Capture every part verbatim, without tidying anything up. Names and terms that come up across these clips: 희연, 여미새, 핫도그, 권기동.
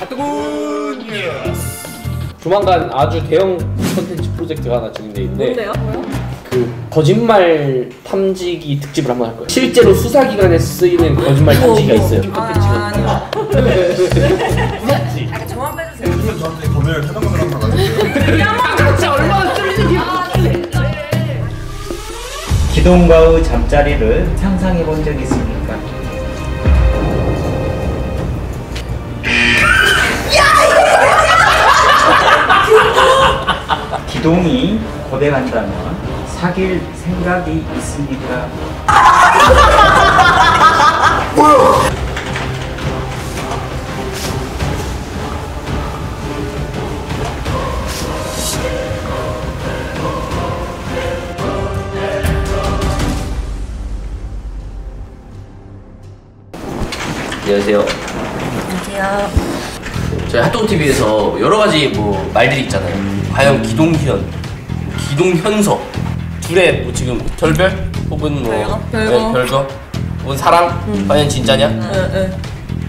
핫도그 뉴스. 조만간 아주 대형 콘텐츠 프로젝트가 하나 진행되는데. 뭔데요? 그 거짓말 탐지기 특집을 한번 할 거예요. 실제로 수사기관에 쓰이는 거짓말 탐지기가 있어요. 아, 아니요. 저만 빼주세요. 요즘은 저한테 검열 타당금을 한번 받아주세요. 진짜 얼마나 뚫리는 기분이. 기동과의 잠자리를 상상해 본 적이 있습니까? 야! 기동이 고백한다면 사귈 생각이 있습니까? 안녕하세요. 안녕하세요. 저희 핫도그티비에서 여러가지 뭐 말들이 있잖아요. 음. 과연 기동현, 기동현석 둘의 뭐 지금 결별? 혹은 뭐 별거? 별거? 혹은 사랑? 음. 과연 진짜냐? 음. 음.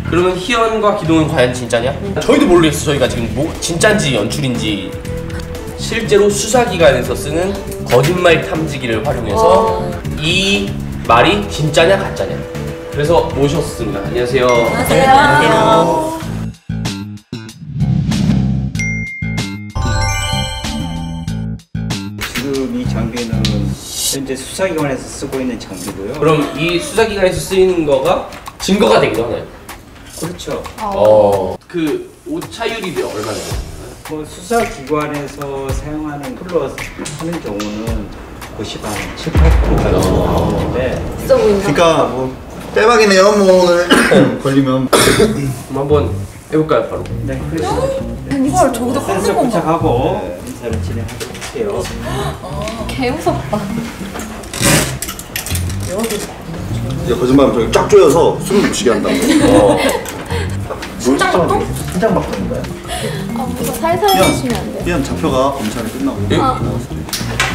그러면 희연과 기동은 과연 진짜냐? 음. 저희도 모르겠어요. 저희가 지금 뭐 진짠지 연출인지. 실제로 수사기관에서 쓰는 거짓말 탐지기를 활용해서 오. 이 말이 진짜냐 가짜냐 그래서 모셨습니다. 안녕하세요. 안녕하세요. 안녕하세요. 지금 이 장비는 현재 수사기관에서 쓰고 있는 장비고요. 그럼 이 수사기관에서 쓰이는 거가 증거가 된 거네요. 그렇죠. 어. 그 오차율이 얼마나 돼요? 뭐 수사기관에서 사용하는 플러스 하는 경우는 구십, 칠, 팔 퍼센트가 넘는데. 그러니까 뭐. 대박이네요. 뭐 오늘 걸리면 한번 해볼까요? 바로 네 그래. 헐 저기도 컨셉 검색하고 인사를 진행할게요. 개 무섭다. 이제 거짓말은 저기 쫙 조여서 숨을 못 쉬게 한다고. 심장박동? 심장박동인가요? 아 뭔가 살살 해주시면 안 돼요? 희연 잡혀가 검찰이 끝나고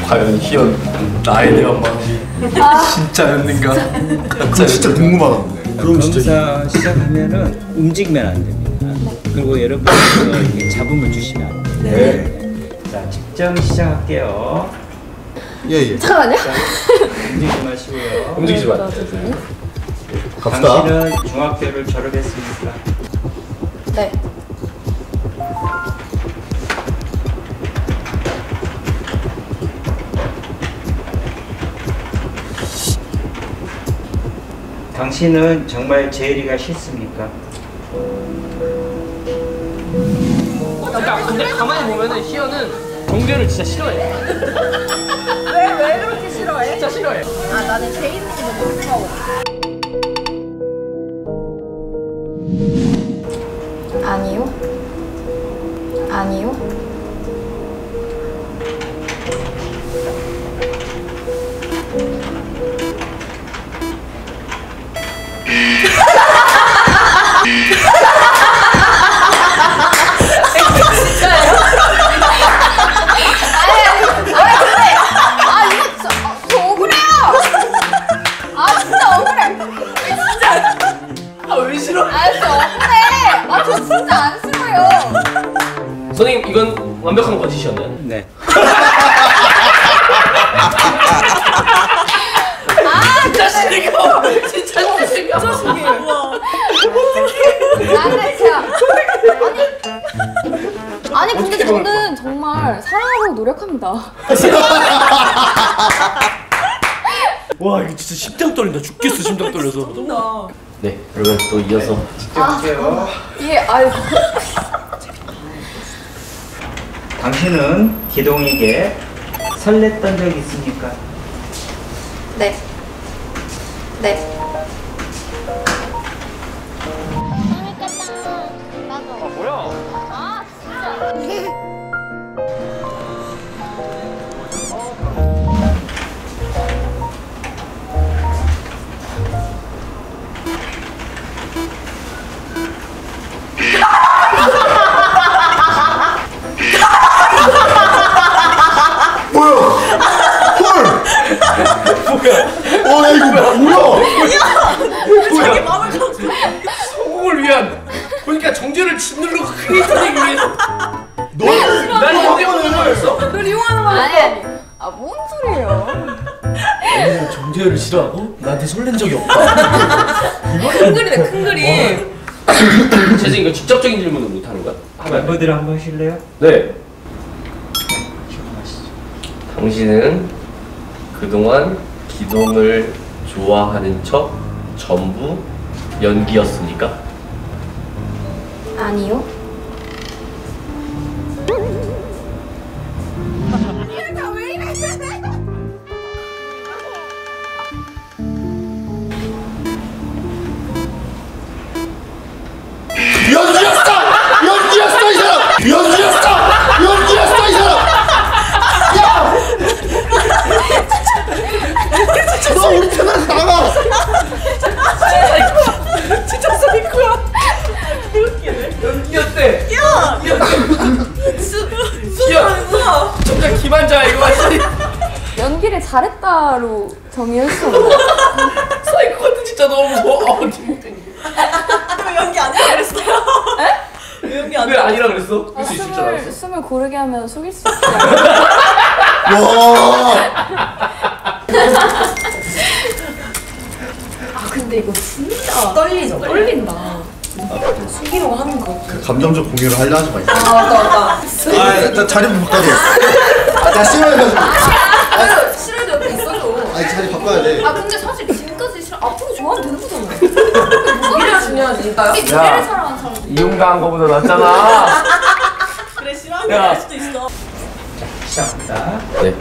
과연 희연 나에 대한 방식 진짜였는가? 그럼 진짜 궁금하던데. 그럼 검사 시작하면은 움직이면 안 됩니다. 네. 그리고 여러분께서 이렇게 잡음을 주시면 안 돼요. 네. 네. 자, 측정 시작할게요. 예예. 예. 잠깐만요. 자, 움직이지 마시고요. 움직이지 마세요. 갑시다. 당신은 중학교를 졸업했습니까? 네. 당신은 정말 재일이가 싫습니까? 그러니까 근데 가만히 보면은 희연은 정재를 진짜 싫어해. 왜, 왜 그렇게 싫어해? 진짜 싫어해. 아 나는 재일이 너무 싫어. 아니요. 아니요. 선생님 이건 완벽한 거짓이었나요? 네. 아 자신이가 진짜 자신이가 자신이가 우와 어떡해. 아니 진짜 아니 근데 저는 정말 사랑하려고 노력합니다. 와 이거 진짜 심장 떨린다. 죽겠어 심장 떨려서. 네 여러분 또 이어서 직접할게요. 예 아유 당신은 기동에게 설렜던 적이 있습니까? 네. 네. 아 뭐야? 아 진짜. 뭐야? 헐! 뭐야? 어, 야, 이거 뭐야? 지라고? 나한테 설렌 적이 없다. 큰 그림이네, 큰 그림. 재진 이거 직접적인 질문을 못 하는 거야? 멤버들 한번 실래요? 네. 당신은 그동안 기동을 좋아하는 척 전부 연기였습니까? 아니요. 연기였어! 연기였어 이 사람! 연기였어! 연기였어 이 사람! 야! 너 우리 채널에서 나가! 진짜 사이코야! 개웃기네. 연기였대! 야! 연기였대! 수.. 수정했어! 정작 기만자야 이거 맞지? 연기를 잘했다로 정의할 수 없나? 사이코 같은 진짜 너무 무서워. 왜 연기 안 하라 그랬어요? 에? 왜 연기 안 하라 아니라 그랬어? 아, 그치, 숨을, 숨을 고르게 하면 속일 수 있어. 와! 아 근데 이거 진짜 떨리죠? 떨린다. 숨기려고 하는 거. 그 감정적 공유를 하려 하지 마. 아 맞다 맞다. 아 나 자리 좀 바꿔줘. 아 나 싫어해가지고. 아 싫어해도 옆에 있어도. 아 자리 바꿔야 돼. 아 근데 사실 지금까지 싫어. 앞으로 좋아하면 되는 거잖아. 미래가 중요하니까요. 야 이용가 한 거보다 낫잖아. 그래 싫어하는 거 할 수도 있어. 자 시작합니다. 네.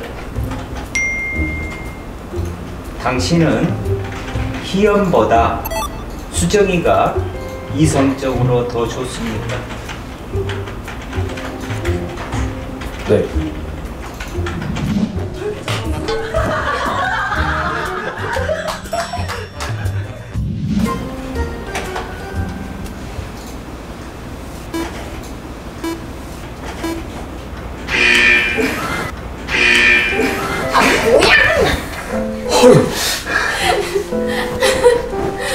당신은 희연보다 수정이가 이성적으로 더 좋습니까? 네. 아 뭐야? 헐.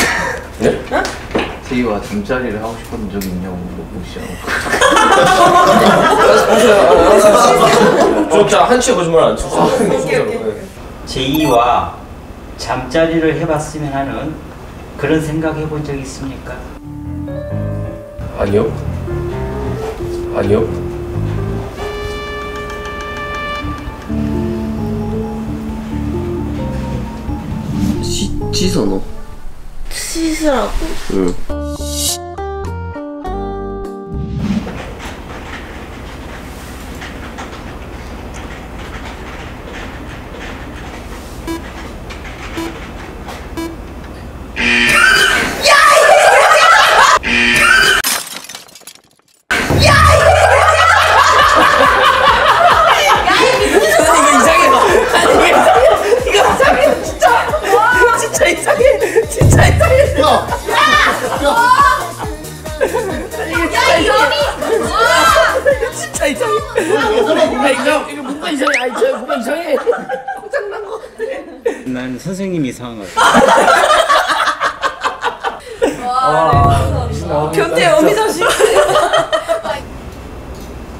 네? 제이와 잠자리를 하고 싶었던 적이 있냐고 물어보시라고. 저 한치의 거짓말 안 쳤어. 제이와 잠자리를 해봤으면 하는 그런 생각 해본 적 있습니까? 아니요. 아니요. 치즈 넣어. 치즈라고? 응. 난 선생님이 이상한 것 같아. 와, 아, 변태 여미새 씨.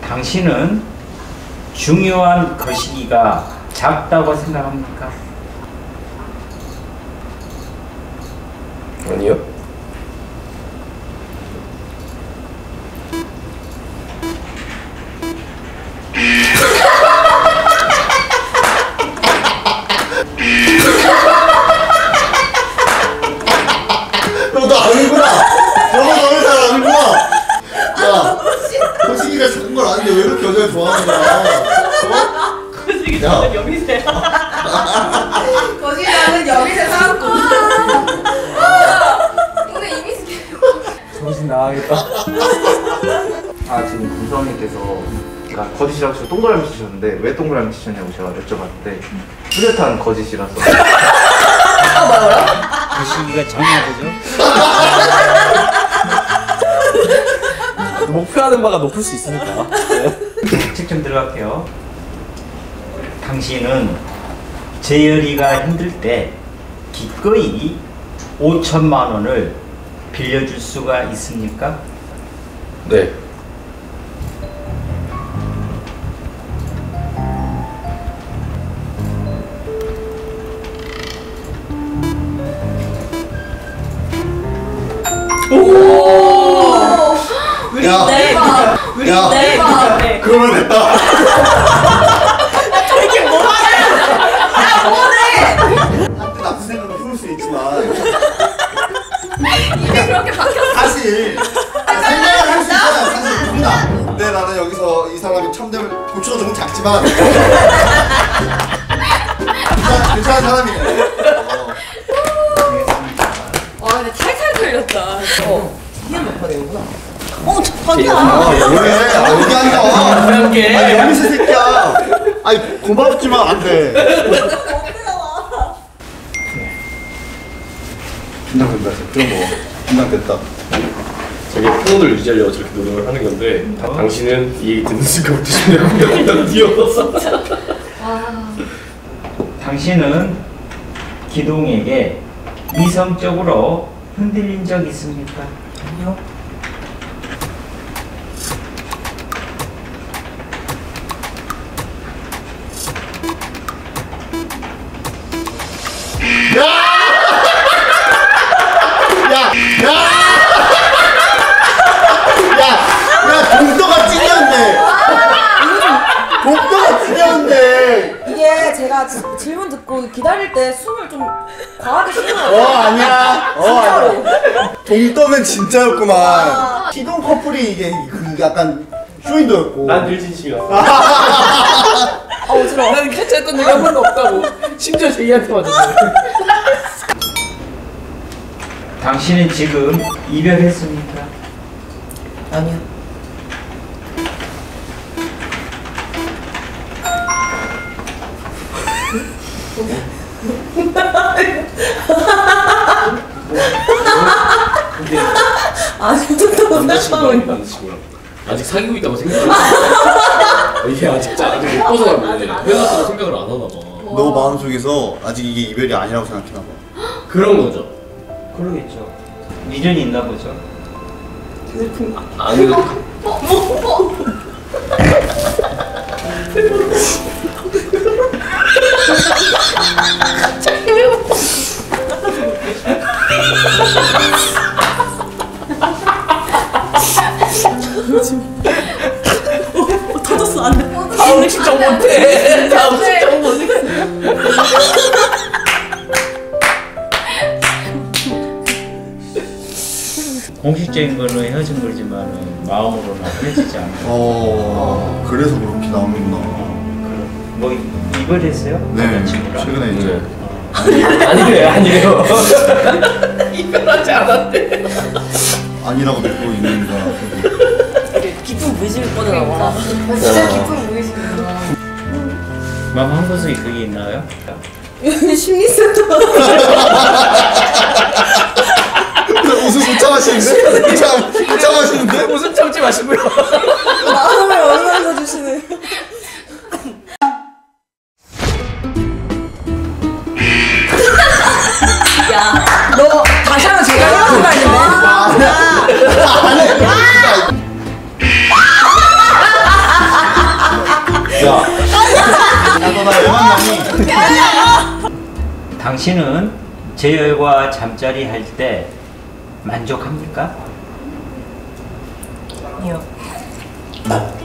당신은 중요한 거시기가 작다고 생각합니까? 아니요. 왜 이렇게 여자를 좋아하는 거야? 어? 거시기 나는 여미새. 거시기 나는 여미새 사고. 근데 이미 정신 나가겠다. 아, 지금 군성님께서 그러니까 거짓이라고 해서 동그라미 치셨는데 왜 동그라미 치셨냐고 제가 여쭤봤는데 뚜렷한 거짓이라서. 아, 뭐야? 거시기가 장난이죠? 목표하는 바가 높을 수 있으니까. 측정 들어갈게요. 당신은 재열이가 힘들 때 기꺼이 오천만 원을 빌려줄 수가 있습니까? 네. 오! 야, 대박! 우리 야, 대박! 그러면 됐다! 야, 저렇게 뭐 하냐! 야, 뭐래! 한때 나쁜 생각을 풀을 수 있지만 입에 그렇게 박혔어! 사실! 생각을 할 수 있잖아, 사실 누구나! 근데 나는 여기서 이 사람이 첨대를 고추도 조금 작지만 괜찮은, 괜찮은 사람이네. 어. 와, 근데 탈탈 털렸다. 어, 이게 몇 번이구나. 어, 자기야. 왜? 아니, 아니야. 그렇게. 아니, 여미새 새끼야. 아니, 고맙지만 안 돼. 긴장된다. 그런 거. 긴장됐다. 저게 포온을 유지하려고 저렇게 노력을 하는 건데 다 당신은 이 얘기 듣는 순간부터 심장이 일단 뛰어서. 당신은 기동에게 이성적으로 흔들린 적 있습니까? 아니요. 질문 듣고 기다릴 때 숨을 좀 과하게 쉬는 거 같아요. 어, 아니야. 어, 아니야. 동덤은 진짜였구만. 아, 기동 커플이 이게 그 약간 쇼윈도였고 난 늘 진심이었어. 아, 어지러워. 나는 캐치했던 적이 한 번도 없다고. 심지어 제이한테 맞았어. 당신은 지금 이별했습니까? 아니요. 아직 좀 남자친구랑 아직 사귀고 있다고 생각을 하나? 이게 아직 짠 아직 못 벗어나고 헤어졌다고 생각을 안 하나 봐. 너 마음속에서 아직 이게 이별이 아니라고 생각하나 봐. 그런 거죠. 그러겠죠. 미련이 있나 보죠. 슬픈 거 아니 뭐뭐 갑자기 왜 웃어? 어, 터졌어. 안 돼. 다음 식정 못해. 다음 식정 못해. 공식적인 걸로 헤어진 거지만 마음으로는 헤어지지 않아요. 어, 아, 그래서 그렇게 나오는구나. 어, 뭐 이별했어요? 네, 최근에 이제. 아니래요, 아니래요. 이별하지 않았대. 아니라고 믿고 있는가. 기쁨 무의식일 뻔하다. 진짜 기쁨 무의식이구나. 마음 한 곳에 그게 있나요? 심리센터. 무슨 못 참으시는데? 못 참으시는데? 무슨 참지 마시고요. 마음을 얼마나 주시네. 야, 너 다시 한번 제가 하는 거 아니네? 야, 야, 너 나 영원히. 당신은 제 여과 잠자리 할 때 만족합니까? 아니요.